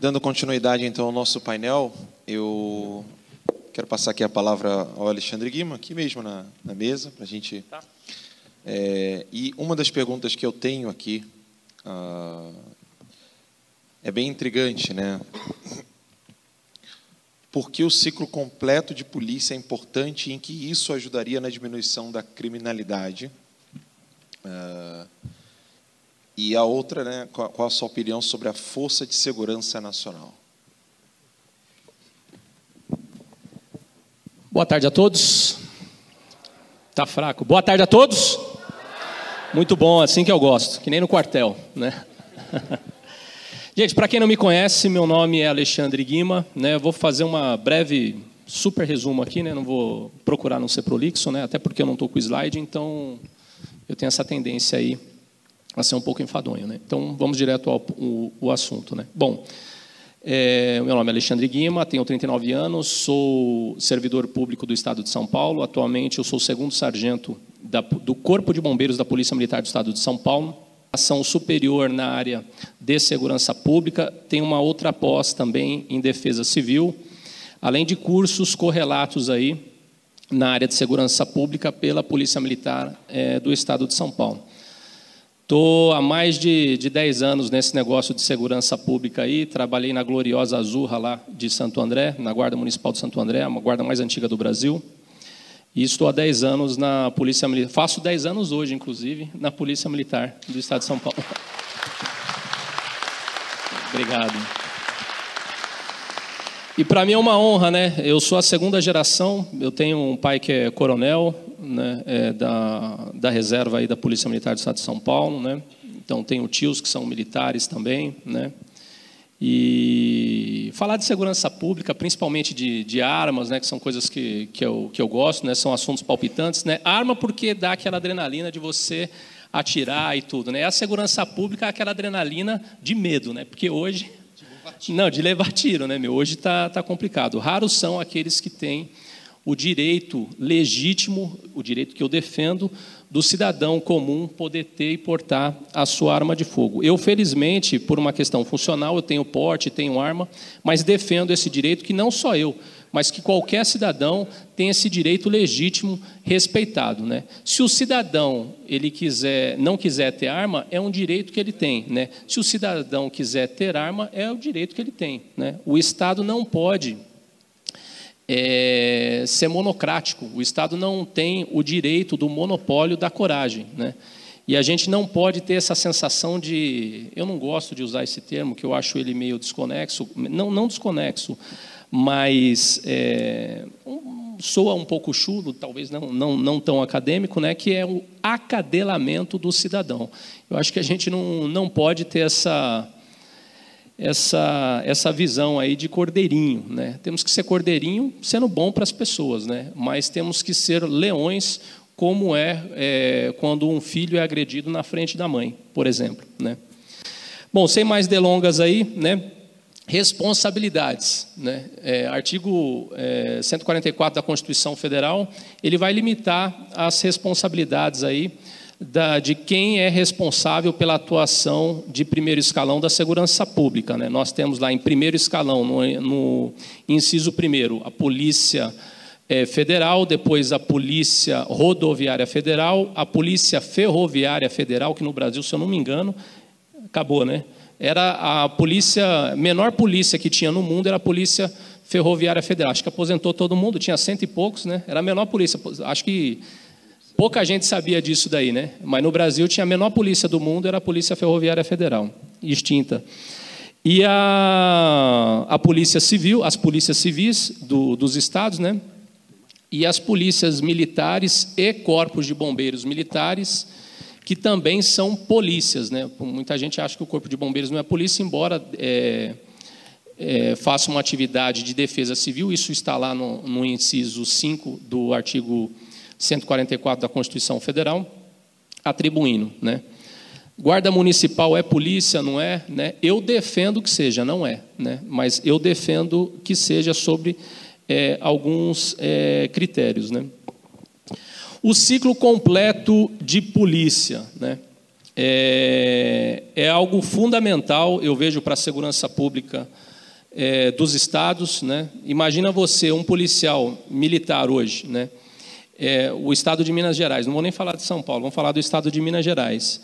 Dando continuidade, então, ao nosso painel, eu quero passar aqui a palavra ao Alexandre Guimarães, aqui mesmo na mesa, para a gente... Tá. E uma das perguntas que eu tenho aqui é bem intrigante, né? Por que o ciclo completo de polícia é importante e em que isso ajudaria na diminuição da criminalidade? E a outra, né, qual a sua opinião sobre a Força de Segurança Nacional? Boa tarde a todos. Tá fraco. Boa tarde a todos. Muito bom, assim que eu gosto, que nem no quartel, né? Gente, para quem não me conhece, meu nome é Alexandre Guimarães, né? Vou fazer uma breve super resumo aqui, né? Não vou procurar não ser prolixo, né? Até porque eu não estou com slide, então eu tenho essa tendência aí a ser um pouco enfadonho, né? Então vamos direto ao assunto, né? Bom, meu nome é Alexandre Guimarães, tenho 39 anos, sou servidor público do Estado de São Paulo. Atualmente eu sou o segundo sargento do Corpo de Bombeiros da Polícia Militar do Estado de São Paulo. Ação superior na área de segurança pública, tem uma outra pós também em defesa civil, além de cursos correlatos aí na área de segurança pública pela Polícia Militar do Estado de São Paulo. Estou há mais de 10 anos nesse negócio de segurança pública aí, trabalhei na gloriosa Azurra lá de Santo André, na Guarda Municipal de Santo André, uma guarda mais antiga do Brasil. E estou há 10 anos na Polícia Militar, faço 10 anos hoje, inclusive, na Polícia Militar do Estado de São Paulo. Obrigado. E para mim é uma honra, né? Eu sou a segunda geração, eu tenho um pai que é coronel, né? Da reserva aí da Polícia Militar do Estado de São Paulo, né? Então tenho tios que são militares também, né? E falar de segurança pública, principalmente de armas, né, que são coisas que eu gosto, né, são assuntos palpitantes, né? Arma porque dá aquela adrenalina de você atirar e tudo, né? A segurança pública é aquela adrenalina de medo, né? Porque hoje de levar tiro, né, meu? Hoje tá complicado. Raros são aqueles que têm o direito legítimo, o direito que eu defendo, do cidadão comum poder ter e portar a sua arma de fogo. Eu, felizmente, por uma questão funcional, eu tenho porte, tenho arma, mas defendo esse direito que não só eu, mas que qualquer cidadão tem esse direito legítimo respeitado, né? Se o cidadão não quiser ter arma, é um direito que ele tem, né? Se o cidadão quiser ter arma, é o direito que ele tem, né? O Estado não pode... ser monocrático. O Estado não tem o direito do monopólio da coragem, né? E a gente não pode ter essa sensação de... Eu não gosto de usar esse termo, que eu acho ele meio desconexo. Não desconexo, mas soa um pouco chulo, talvez não tão acadêmico, né? Que é o acadelamento do cidadão. Eu acho que a gente não pode ter essa visão aí de cordeirinho, né? Temos que ser cordeirinho sendo bom para as pessoas, né? Mas temos que ser leões, como é quando um filho é agredido na frente da mãe, por exemplo, né? Bom, sem mais delongas aí, né? Responsabilidades, né? Artigo 144 da Constituição Federal, ele vai limitar as responsabilidades aí de quem é responsável pela atuação de primeiro escalão da segurança pública, né? Nós temos lá em primeiro escalão, no inciso 1º, a Polícia Federal, depois a Polícia Rodoviária Federal, a Polícia Ferroviária Federal, que no Brasil, se eu não me engano, acabou, né? Era a menor polícia que tinha no mundo, era a Polícia Ferroviária Federal. Acho que aposentou todo mundo, tinha 100 e poucos, né? Era a menor polícia, acho que... Pouca gente sabia disso daí, né? Mas no Brasil tinha a menor polícia do mundo, era a Polícia Ferroviária Federal, extinta. E a Polícia Civil, as polícias civis dos estados, né? E as polícias militares e corpos de bombeiros militares, que também são polícias, né? Muita gente acha que o corpo de bombeiros não é polícia, embora faça uma atividade de defesa civil, isso está lá no inciso 5 do artigo 144 da Constituição Federal, atribuindo, né? Guarda Municipal é polícia, não é, né? Eu defendo que seja, não é, né? Mas eu defendo que seja sobre alguns critérios, né? O ciclo completo de polícia, né? é algo fundamental, eu vejo, para a segurança pública dos estados, né? Imagina você, um policial militar hoje, né? O Estado de Minas Gerais, não vou nem falar de São Paulo, vamos falar do Estado de Minas Gerais.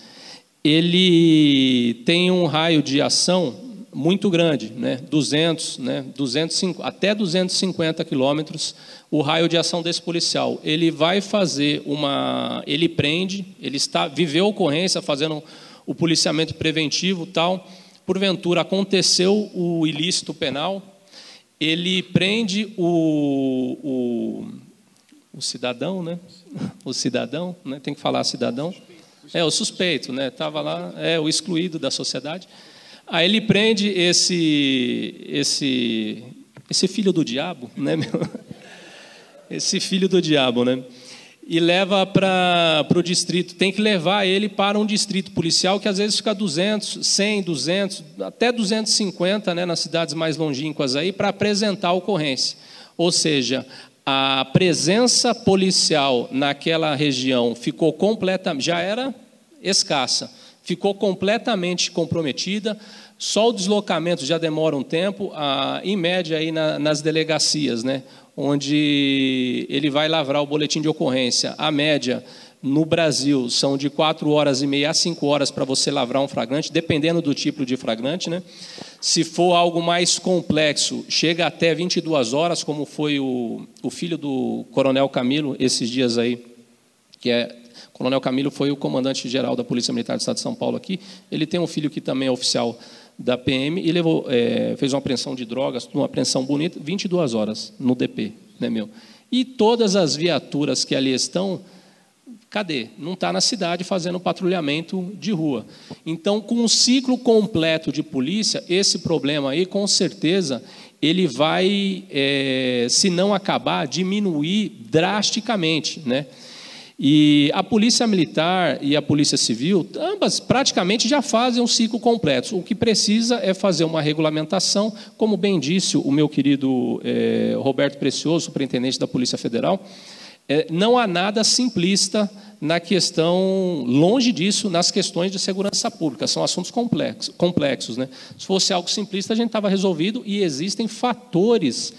Ele tem um raio de ação muito grande, né? 200, né? 250, até 250 quilômetros, o raio de ação desse policial. Ele vai fazer uma... Ele prende, ele está, viveu a ocorrência, fazendo o policiamento preventivo, tal. Porventura, aconteceu o ilícito penal, ele prende o cidadão, né? O cidadão, né? Tem que falar cidadão. O suspeito, né? Estava lá, o excluído da sociedade. Aí ele prende esse filho do diabo, né, meu? Esse filho do diabo, né? E leva para o distrito. Tem que levar ele para um distrito policial que às vezes fica 200, 100, 200, até 250, né, nas cidades mais longínquas aí, para apresentar a ocorrência. Ou seja, a presença policial naquela região ficou completamente, já era escassa, ficou completamente comprometida. Só o deslocamento já demora um tempo, em média, aí nas delegacias, né, onde ele vai lavrar o boletim de ocorrência. A média, no Brasil, são de 4h30 a 5h para você lavrar um flagrante, dependendo do tipo de flagrante, né? Se for algo mais complexo, chega até 22h, como foi o filho do Coronel Camilo, esses dias aí, que é... Coronel Camilo foi o comandante-geral da Polícia Militar do Estado de São Paulo aqui. Ele tem um filho que também é oficial da PM e levou, fez uma apreensão de drogas, uma apreensão bonita, 22h no DP, né, meu? E todas as viaturas que ali estão, cadê? Não está na cidade fazendo patrulhamento de rua. Então, com um ciclo completo de polícia, esse problema aí, com certeza, ele vai, se não acabar, diminuir drasticamente, né? E a Polícia Militar e a Polícia Civil, ambas praticamente já fazem um ciclo completo. O que precisa é fazer uma regulamentação, como bem disse o meu querido Roberto Precioso, superintendente da Polícia Federal, não há nada simplista na questão, longe disso, nas questões de segurança pública. São assuntos complexos, né? Se fosse algo simplista, a gente estava resolvido, e existem fatores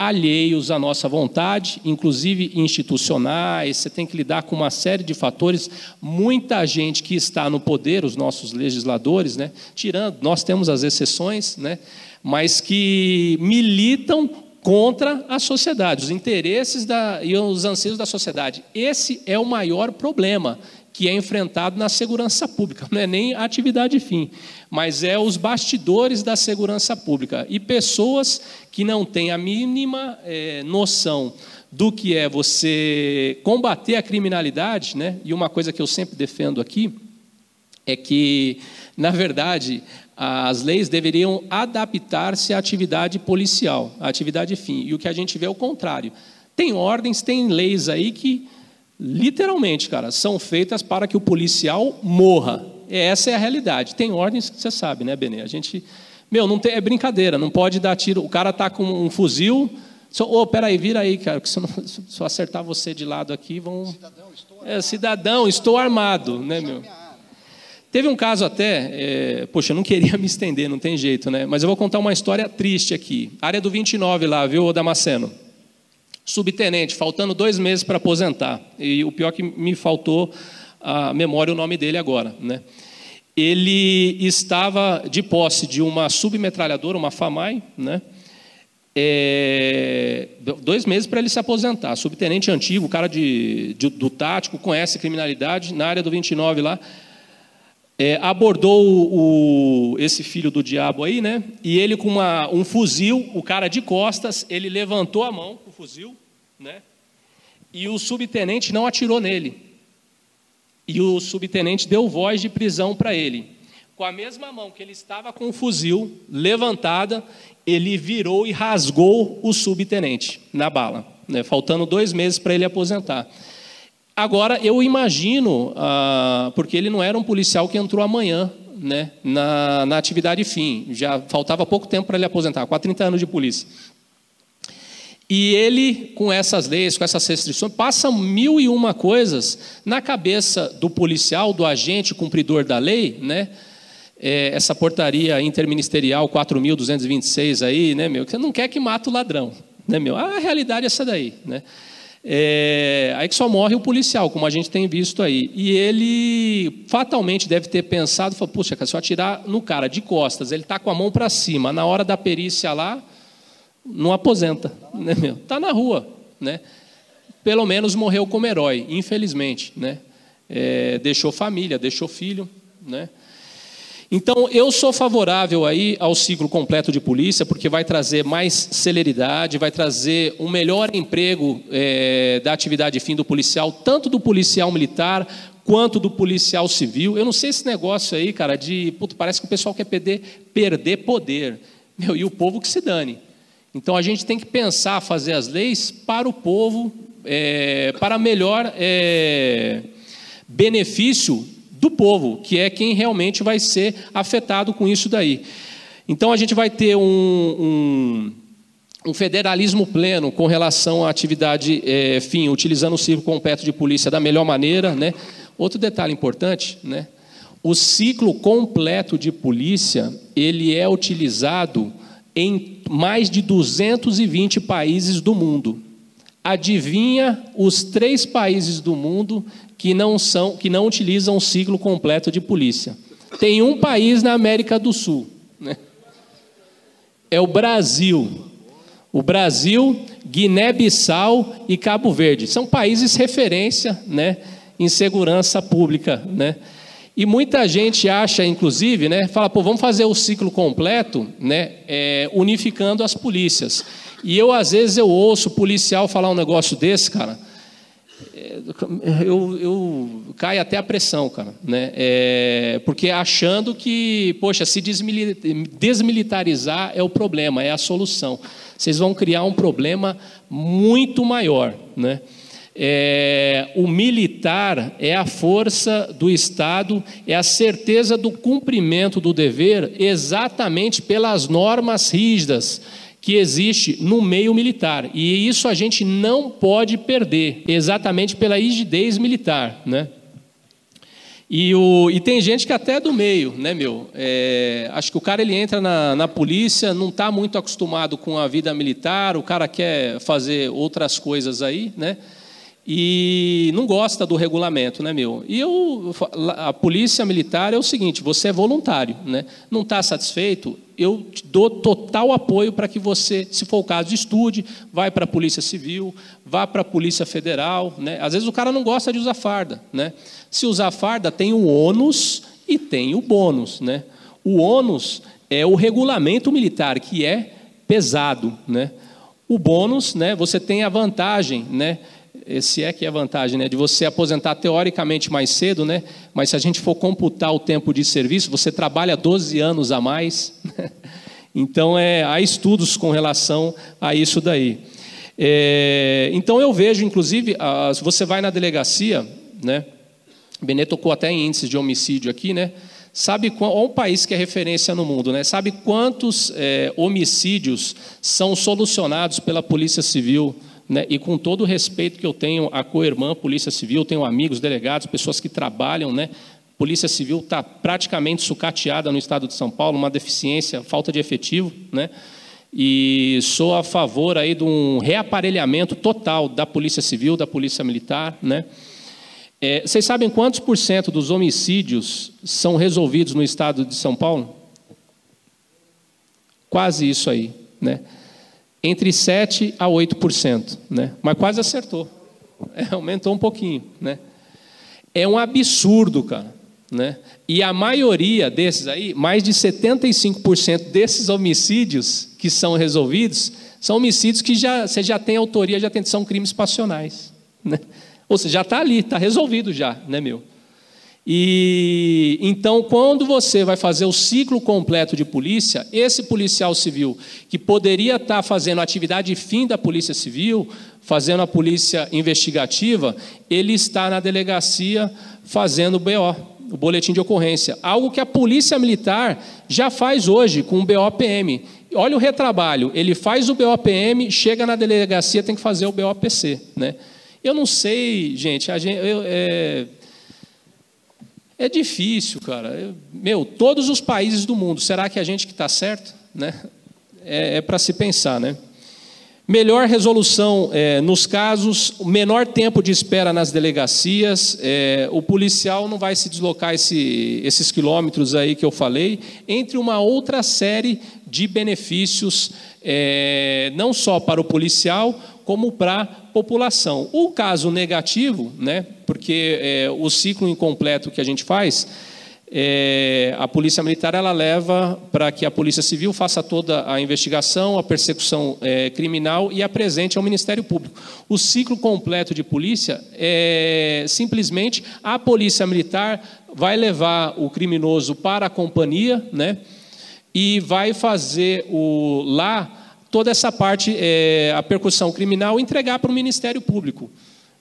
alheios à nossa vontade, inclusive institucionais. Você tem que lidar com uma série de fatores. Muita gente que está no poder, os nossos legisladores, né, tirando, nós temos as exceções, né, mas que militam contra a sociedade, os interesses e os anseios da sociedade. Esse é o maior problema que é enfrentado na segurança pública. Não é nem a atividade fim, mas é os bastidores da segurança pública. E pessoas que não têm a mínima noção do que é você combater a criminalidade, né? E uma coisa que eu sempre defendo aqui é que, na verdade, as leis deveriam adaptar-se à atividade policial, à atividade fim. E o que a gente vê é o contrário. Tem ordens, tem leis aí que, literalmente, cara, são feitas para que o policial morra. Essa é a realidade. Tem ordens que você sabe, né, Benê? A gente... Meu, não tem, é brincadeira, não pode dar tiro. O cara está com um fuzil... Peraí, vira aí, cara, que se eu acertar você de lado aqui, vão... Cidadão, estou armado, né, meu? Teve um caso até... Poxa, eu não queria me estender, não tem jeito, né? Mas eu vou contar uma história triste aqui. Área do 29 lá, viu, Damasceno? Subtenente, faltando 2 meses para aposentar. E o pior é que me faltou a memória, o nome dele agora, né? Ele estava de posse de uma submetralhadora, uma FAMAE, né? 2 meses para ele se aposentar. Subtenente antigo, cara do tático, conhece criminalidade, na área do 29 lá. Abordou esse filho do diabo aí, né? E ele com um fuzil, o cara de costas, ele levantou a mão, o fuzil, né? E o subtenente não atirou nele. E o subtenente deu voz de prisão para ele. Com a mesma mão que ele estava com o fuzil levantada, ele virou e rasgou o subtenente na bala, né? Faltando 2 meses para ele aposentar. Agora, eu imagino, porque ele não era um policial que entrou amanhã, né, na atividade fim. Já faltava pouco tempo para ele aposentar, quase 30 anos de polícia. E ele, com essas leis, com essas restrições, passa 1001 coisas na cabeça do policial, do agente cumpridor da lei, né? Essa portaria interministerial 4.226 aí, né, meu? Que você não quer que mate o ladrão, né, meu? A realidade é essa daí, né? Aí que só morre o policial, como a gente tem visto aí. E ele fatalmente deve ter pensado, falou, puxa, se eu atirar no cara de costas, ele está com a mão para cima, na hora da perícia lá, não aposenta, né, meu? Tá na rua, né? Pelo menos morreu como herói, infelizmente, né? Deixou família, deixou filho, né? Então, eu sou favorável aí ao ciclo completo de polícia, porque vai trazer mais celeridade, vai trazer um melhor emprego da atividade fim do policial, tanto do policial militar quanto do policial civil. Eu não sei esse negócio aí, cara, de... Puto, parece que o pessoal quer perder poder. Meu, e o povo que se dane. Então, a gente tem que pensar, fazer as leis para o povo, para melhor benefício do povo, que é quem realmente vai ser afetado com isso daí. Então, a gente vai ter um federalismo pleno com relação à atividade fim, utilizando o ciclo completo de polícia da melhor maneira, né? Outro detalhe importante, né? O ciclo completo de polícia, ele é utilizado em mais de 220 países do mundo. Adivinha os 3 países do mundo que não utilizam o ciclo completo de polícia? Tem um país na América do Sul, né? É o Brasil. O Brasil, Guiné-Bissau e Cabo Verde. São países referência, né, em segurança pública, né? E muita gente acha, inclusive, né, fala, pô, vamos fazer o ciclo completo, né, unificando as polícias. E eu, às vezes, eu ouço policial falar um negócio desse, cara, eu caio até a pressão, cara, né? Porque achando que, poxa, se desmilitarizar é o problema, é a solução. Vocês vão criar um problema muito maior, né? O militar é a força do Estado, é a certeza do cumprimento do dever exatamente pelas normas rígidas que existe no meio militar. E isso a gente não pode perder, exatamente pela rigidez militar, né? E tem gente que até é do meio, né, meu? Acho que o cara ele entra na polícia, não está muito acostumado com a vida militar, o cara quer fazer outras coisas aí, né? E não gosta do regulamento, né, meu? A polícia militar é o seguinte, você é voluntário, né? Não está satisfeito, eu te dou total apoio para que você, se for o caso, estude, vai para a Polícia Civil, vá para a Polícia Federal, né? Às vezes o cara não gosta de usar farda, né? Se usar farda, tem o ônus e tem o bônus, né? O ônus é o regulamento militar, que é pesado, né? O bônus, né, você tem a vantagem, né? Esse é que é a vantagem, né, de você aposentar teoricamente mais cedo, né? Mas se a gente for computar o tempo de serviço, você trabalha 12 anos a mais. Então, há estudos com relação a isso daí. Então, eu vejo, inclusive, se você vai na delegacia, né? Benê tocou até em índices de homicídio aqui, né? Sabe qual é um país que é referência no mundo, né? Sabe quantos homicídios são solucionados pela Polícia Civil? Né? E com todo o respeito que eu tenho à co-irmã Polícia Civil, tenho amigos, delegados, pessoas que trabalham, né? Polícia Civil está praticamente sucateada no Estado de São Paulo, uma deficiência, falta de efetivo, né? E sou a favor aí de um reaparelhamento total da Polícia Civil, da Polícia Militar, né? Vocês sabem quantos por cento dos homicídios são resolvidos no Estado de São Paulo? Quase isso aí, né? Entre 7% a 8%, né? Mas quase acertou, aumentou um pouquinho, né? É um absurdo, cara, né? E a maioria desses aí, mais de 75% desses homicídios que são resolvidos, são homicídios que você já tem autoria, são crimes passionais, né? Ou seja, já está ali, está resolvido já, né, meu? E então, quando você vai fazer o ciclo completo de polícia, esse policial civil que poderia estar fazendo a atividade fim da Polícia Civil, fazendo a polícia investigativa, ele está na delegacia fazendo BO, o boletim de ocorrência, algo que a Polícia Militar já faz hoje com o BOPM. Olha o retrabalho, ele faz o BOPM, chega na delegacia, tem que fazer o BOPC, né? Eu não sei, gente, é difícil, cara. Todos os países do mundo, será que a gente que está certo? Né? É para se pensar, né? Melhor resolução nos casos, menor tempo de espera nas delegacias, o policial não vai se deslocar esses quilômetros aí que eu falei, entre uma outra série de benefícios, não só para o policial, como para a população. O caso negativo, né, porque o ciclo incompleto que a gente faz, a Polícia Militar ela leva para que a Polícia Civil faça toda a investigação, a persecução criminal e apresente ao Ministério Público. O ciclo completo de polícia é simplesmente a Polícia Militar vai levar o criminoso para a companhia, né, e vai fazer toda essa parte, a persecução criminal, entregar para o Ministério Público.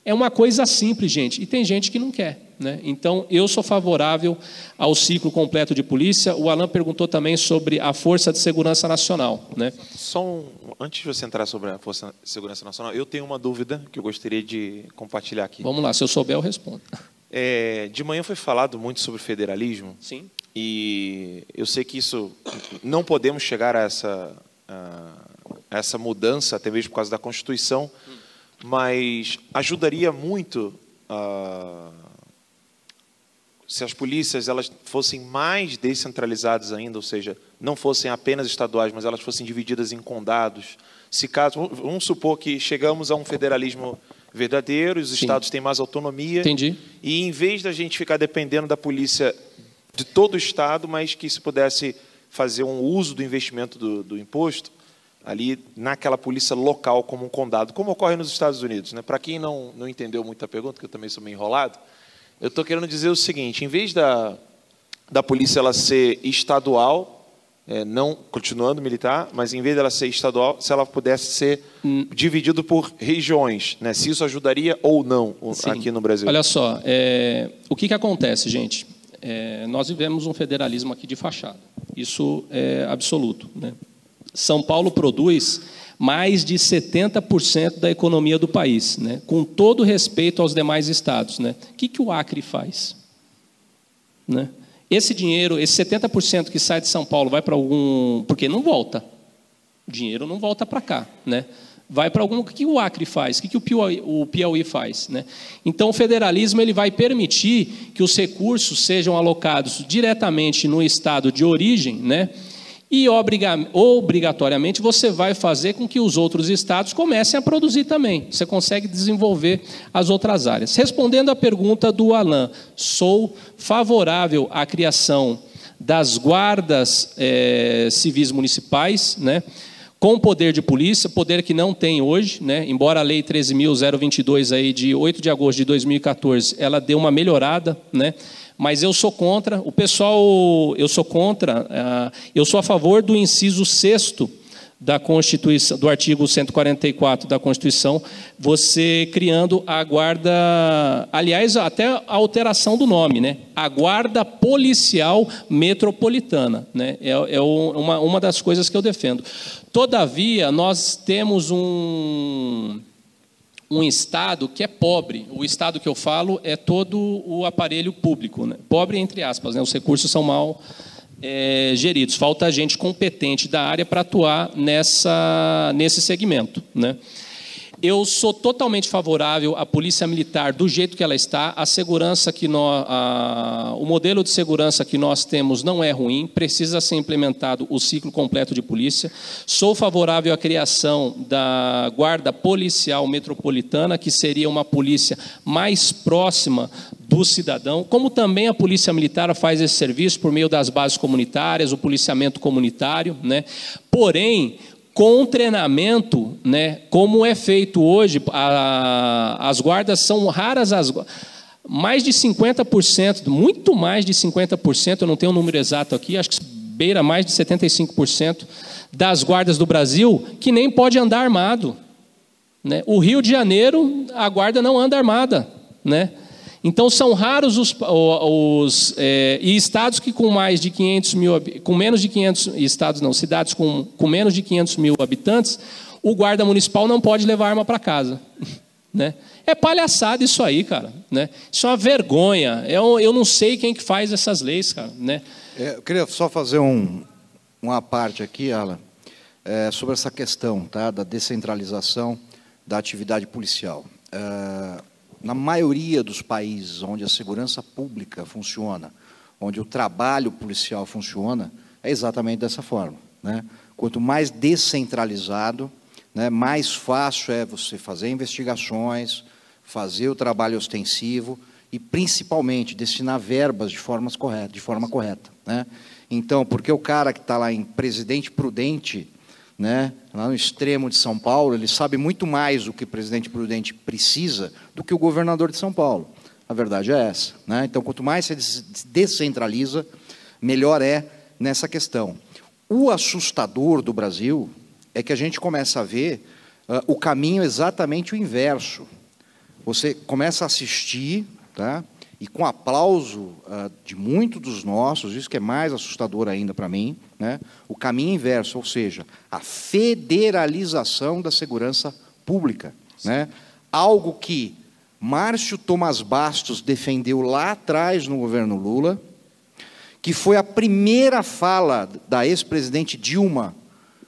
É uma coisa simples, gente, e tem gente que não quer, né? Então, eu sou favorável ao ciclo completo de polícia. O Alan perguntou também sobre a Força de Segurança Nacional, né? Antes de você entrar sobre a Força de Segurança Nacional, eu tenho uma dúvida que eu gostaria de compartilhar aqui. Vamos lá, se eu souber, eu respondo. De manhã foi falado muito sobre federalismo. Sim. E eu sei que isso não podemos chegar a essa mudança, até mesmo por causa da Constituição, mas ajudaria muito se as polícias elas fossem mais descentralizadas ainda, ou seja, não fossem apenas estaduais, mas elas fossem divididas em condados. Se caso, vamos supor que chegamos a um federalismo verdadeiro, os estados têm mais autonomia. Entendi. E em vez da gente ficar dependendo da polícia de todo o estado, mas que se pudesse fazer um uso do investimento do imposto, ali naquela polícia local como um condado, como ocorre nos Estados Unidos, né? Para quem não entendeu muito a pergunta, que eu também sou meio enrolado, eu estou querendo dizer o seguinte, em vez da polícia ela ser estadual, não continuando militar, mas em vez dela ser estadual, se ela pudesse ser dividido por regiões, né? Se isso ajudaria ou não aqui no Brasil. Olha só, o que acontece, gente? Nós vivemos um federalismo aqui de fachada, isso é absoluto, né? São Paulo produz mais de 70% da economia do país, né? Com todo respeito aos demais estados, né? O que o Acre faz? Né? Esse dinheiro, esse 70% que sai de São Paulo, vai para algum... Porque não volta. O dinheiro não volta para cá, né? Vai para algum... O que o Acre faz? O que o Piauí faz? Né? Então, o federalismo ele vai permitir que os recursos sejam alocados diretamente no estado de origem, né? E, obrigatoriamente, você vai fazer com que os outros estados comecem a produzir também. Você consegue desenvolver as outras áreas. Respondendo à pergunta do Alan, sou favorável à criação das guardas civis municipais, né, com poder de polícia, poder que não tem hoje, né, embora a Lei 13.022, aí, de 8 de agosto de 2014, ela deu uma melhorada, né? Mas eu sou contra, eu sou a favor do inciso 6º da Constituição, do artigo 144 da Constituição, você criando a guarda, aliás, até a alteração do nome, né? A Guarda Policial Metropolitana, né? É uma das coisas que eu defendo. Todavia, nós temos um Estado que é pobre. O Estado que eu falo é todo o aparelho público, né? Pobre, entre aspas, né? Os recursos são mal geridos. Falta gente competente da área para atuar nesse segmento, né? Eu sou totalmente favorável à Polícia Militar do jeito que ela está. A segurança que o modelo de segurança que nós temos não é ruim, precisa ser implementado o ciclo completo de polícia. Sou favorável à criação da Guarda Policial Metropolitana, que seria uma polícia mais próxima do cidadão, como também a Polícia Militar faz esse serviço por meio das bases comunitárias, o policiamento comunitário, né? Porém, com treinamento, né, como é feito hoje, as guardas são raras, mais de 50%, muito mais de 50%, eu não tenho o número exato aqui, acho que beira mais de 75% das guardas do Brasil, que nem pode andar armado, né? O Rio de Janeiro, a guarda não anda armada, né? Então, são raros os estados que com mais de 500 mil... Com menos de 500... Estados não, cidades com menos de 500 mil habitantes, o guarda municipal não pode levar arma para casa. Né? É palhaçada isso aí, cara. Né? Isso é uma vergonha. Eu não sei quem que faz essas leis, cara. Né? Eu queria só fazer uma parte aqui, Alan, sobre essa questão, tá, da descentralização da atividade policial. Na maioria dos países onde a segurança pública funciona, onde o trabalho policial funciona, é exatamente dessa forma, né? Quanto mais descentralizado, né, mais fácil é você fazer investigações, fazer o trabalho ostensivo e, principalmente, destinar verbas de forma correta, né? Então, porque o cara que está lá em Presidente Prudente, né, lá no extremo de São Paulo, ele sabe muito mais o que o Presidente Prudente precisa do que o governador de São Paulo. A verdade é essa, né? Então, quanto mais você descentraliza, melhor é nessa questão. O assustador do Brasil é que a gente começa a ver o caminho exatamente o inverso. Você começa a assistir, tá? E com aplauso de muitos dos nossos, isso que é mais assustador ainda para mim, né? O caminho inverso, ou seja, a federalização da segurança pública, né? Algo que Márcio Tomás Bastos defendeu lá atrás no governo Lula, que foi a primeira fala da ex-presidente Dilma,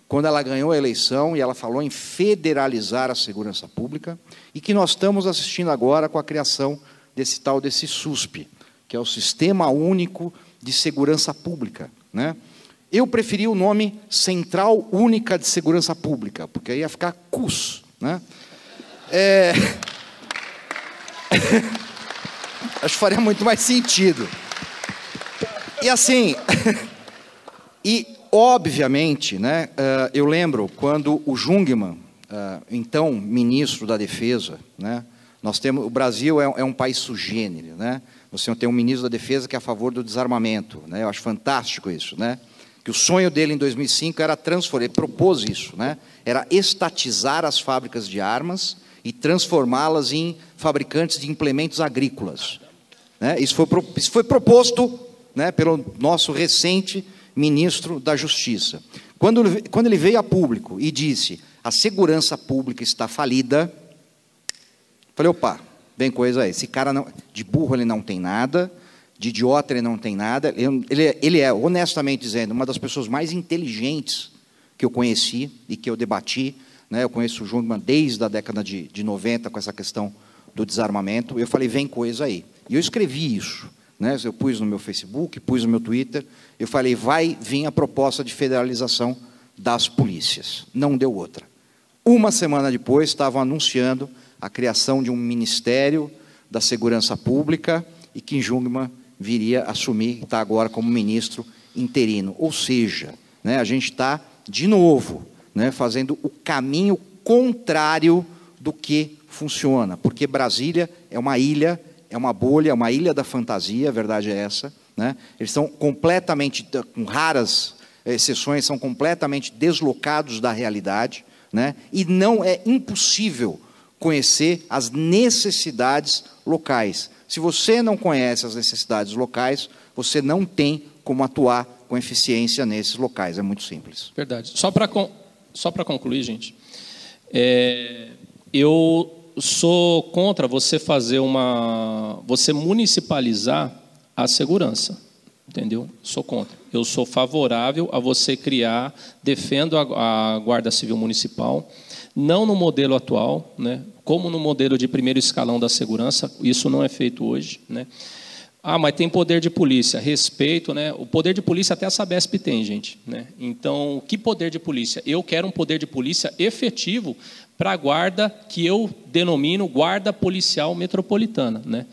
quando ela ganhou a eleição, e ela falou em federalizar a segurança pública, e que nós estamos assistindo agora com a criação desse tal, desse SUSP, que é o Sistema Único de Segurança Pública, né? Eu preferi o nome Central Única de Segurança Pública, porque aí ia ficar CUS, né? Acho que faria muito mais sentido. E assim, e obviamente, né, eu lembro quando o Jungmann, então ministro da Defesa, né? Nós temos, o Brasil é um país sugênere, né? Você tem um ministro da Defesa que é a favor do desarmamento, né? Eu acho fantástico isso, né? Que o sonho dele em 2005 era transformar, ele propôs isso, né? Era estatizar as fábricas de armas e transformá-las em fabricantes de implementos agrícolas, né? Isso foi proposto, né, pelo nosso recente ministro da Justiça. Quando ele veio a público e disse: "A segurança pública está falida", falei: opa, vem coisa aí. Esse cara, não, de burro ele não tem nada, de idiota ele não tem nada. Ele é, honestamente dizendo, uma das pessoas mais inteligentes que eu conheci e que eu debati, né? Eu conheço o Jungmann desde a década de 90 com essa questão do desarmamento. Eu falei: vem coisa aí. E eu escrevi isso, né? Eu pus no meu Facebook, pus no meu Twitter. Eu falei: vai vir a proposta de federalização das polícias. Não deu outra. Uma semana depois, estavam anunciando a criação de um Ministério da Segurança Pública e que Jungmann viria assumir, que está agora como ministro interino. Ou seja, né, a gente está, de novo, né, fazendo o caminho contrário do que funciona, porque Brasília é uma ilha, é uma bolha, é uma ilha da fantasia, a verdade é essa, né? Eles estão completamente, com raras exceções, são completamente deslocados da realidade, né? E não é impossível conhecer as necessidades locais. Se você não conhece as necessidades locais, você não tem como atuar com eficiência nesses locais. É muito simples. Verdade. Só para concluir, gente, eu sou contra você fazer você municipalizar a segurança, entendeu? Sou contra. Eu sou favorável a você criar, defendo a Guarda Civil Municipal, não no modelo atual, né, como no modelo de primeiro escalão da segurança, isso não é feito hoje, né? Ah, mas tem poder de polícia, respeito, né? O poder de polícia até a Sabesp tem, gente, né? Então, que poder de polícia? Eu quero um poder de polícia efetivo para a guarda que eu denomino guarda policial metropolitana, né?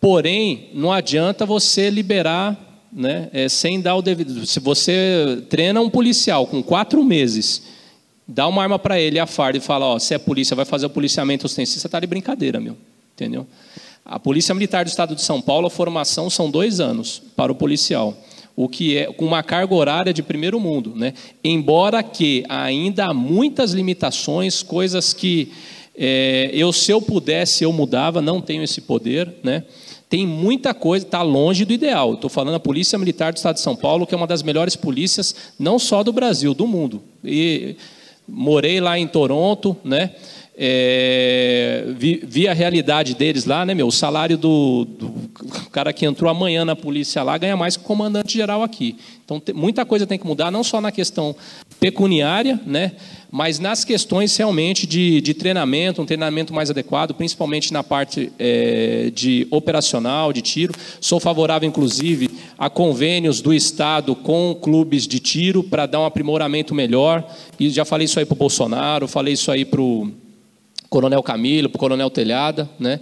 Porém, não adianta você liberar, né, sem dar o devido. Se você treina um policial com 4 meses, dá uma arma para ele, a farda, e fala: ó, você é polícia, vai fazer o policiamento ostensivo, você está de brincadeira, meu. Entendeu? A Polícia Militar do Estado de São Paulo, a formação são 2 anos para o policial, o que é com uma carga horária de primeiro mundo, né? Embora que ainda há muitas limitações, coisas que Se eu pudesse, eu mudava, não tenho esse poder, né? Tem muita coisa, está longe do ideal. Estou falando da Polícia Militar do Estado de São Paulo, que é uma das melhores polícias, não só do Brasil, do mundo. E morei lá em Toronto, né? Vi a realidade deles lá, né, meu? O salário do cara que entrou amanhã na polícia lá ganha mais que o comandante-geral aqui. Então, muita coisa tem que mudar, não só na questão pecuniária, né, mas nas questões realmente de treinamento, um treinamento mais adequado, principalmente na parte de operacional, de tiro. Sou favorável, inclusive, a convênios do Estado com clubes de tiro para dar um aprimoramento melhor. E já falei isso aí para o Bolsonaro, falei isso aí para o Coronel Camilo, para o Coronel Telhada, né?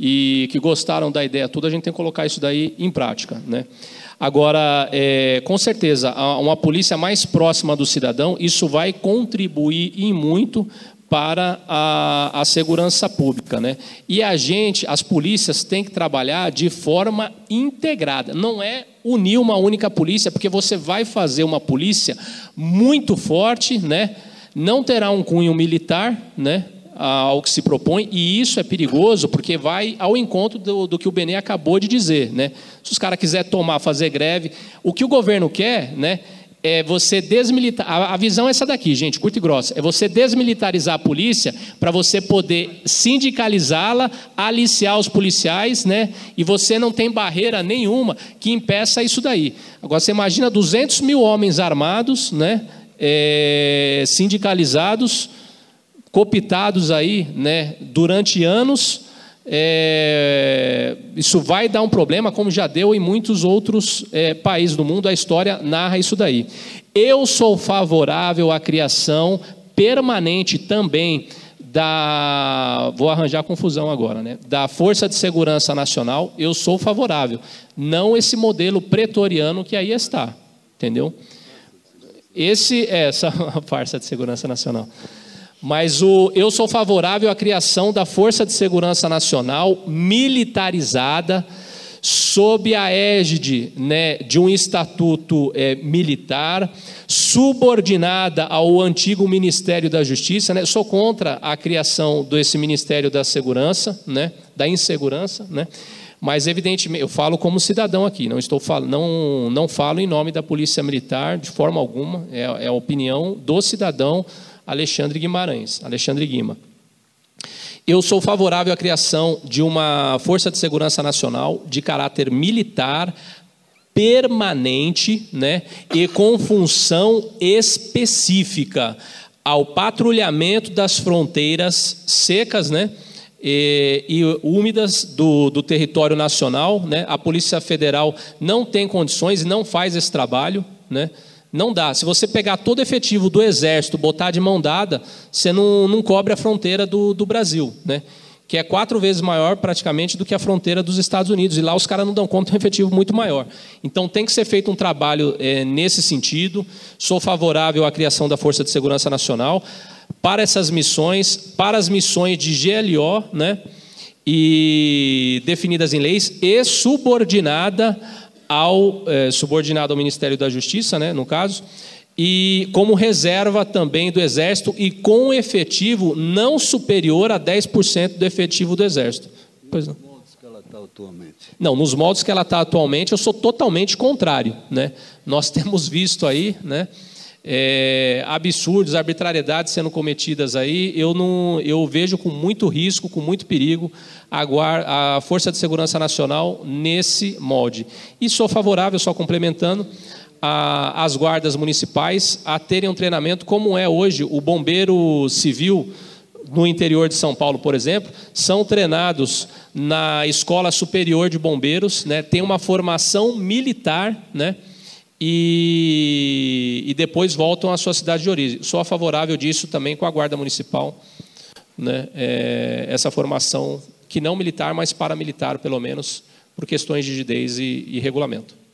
E que gostaram da ideia toda, a gente tem que colocar isso daí em prática, né? Agora, com certeza, uma polícia mais próxima do cidadão, isso vai contribuir e muito para a segurança pública, né? E as polícias têm que trabalhar de forma integrada, não é unir uma única polícia, porque você vai fazer uma polícia muito forte, né? Não terá um cunho militar, né? Ao que se propõe, e isso é perigoso porque vai ao encontro do que o Benê acabou de dizer, né? Se os caras quiserem fazer greve, o que o governo quer, né, é você desmilitar. A visão é essa daqui, gente, curta e grossa. É você desmilitarizar a polícia para você poder sindicalizá-la, aliciar os policiais, né? E você não tem barreira nenhuma que impeça isso daí. Agora, você imagina 200 mil homens armados, né, sindicalizados, cooptados aí, né, durante anos, isso vai dar um problema, como já deu em muitos outros países do mundo, a história narra isso daí. Eu sou favorável à criação permanente também vou arranjar confusão agora, né, da Força de Segurança Nacional, eu sou favorável, não esse modelo pretoriano que aí está, entendeu? Essa Força de Segurança Nacional. Mas eu sou favorável à criação da Força de Segurança Nacional militarizada, sob a égide, né, de um estatuto militar, subordinada ao antigo Ministério da Justiça, né? Sou contra a criação desse Ministério da Segurança, né, da Insegurança, né? Mas, evidentemente, eu falo como cidadão aqui, não falo em nome da Polícia Militar de forma alguma, é a opinião do cidadão Alexandre Guimarães, Alexandre Guima. Eu sou favorável à criação de uma Força de Segurança Nacional de caráter militar, permanente, né, e com função específica ao patrulhamento das fronteiras secas, né, e úmidas do território nacional, né. A Polícia Federal não tem condições e não faz esse trabalho, né. Não dá. Se você pegar todo efetivo do Exército, botar de mão dada, você não cobre a fronteira do Brasil, né? Que é 4 vezes maior, praticamente, do que a fronteira dos Estados Unidos. E lá os caras não dão conta de um efetivo muito maior. Então, tem que ser feito um trabalho nesse sentido. Sou favorável à criação da Força de Segurança Nacional para essas missões, para as missões de GLO, né? E definidas em leis, e subordinada subordinado ao Ministério da Justiça, né, no caso, e como reserva também do Exército e com efetivo não superior a 10% do efetivo do Exército. Pois não. Nos moldes que ela está atualmente. Não, nos moldes que ela está atualmente, eu sou totalmente contrário, né? Nós temos visto aí, né, absurdos, arbitrariedades sendo cometidas aí, eu vejo com muito risco, com muito perigo a Força de Segurança Nacional nesse molde. E sou favorável, só complementando, às guardas municipais a terem um treinamento como é hoje o bombeiro civil no interior de São Paulo, por exemplo, são treinados na Escola Superior de Bombeiros, né, tem uma formação militar, né, e depois voltam à sua cidade de origem. Sou favorável disso também com a Guarda Municipal, né? Essa formação, que não militar, mas paramilitar, pelo menos, por questões de rigidez e regulamento.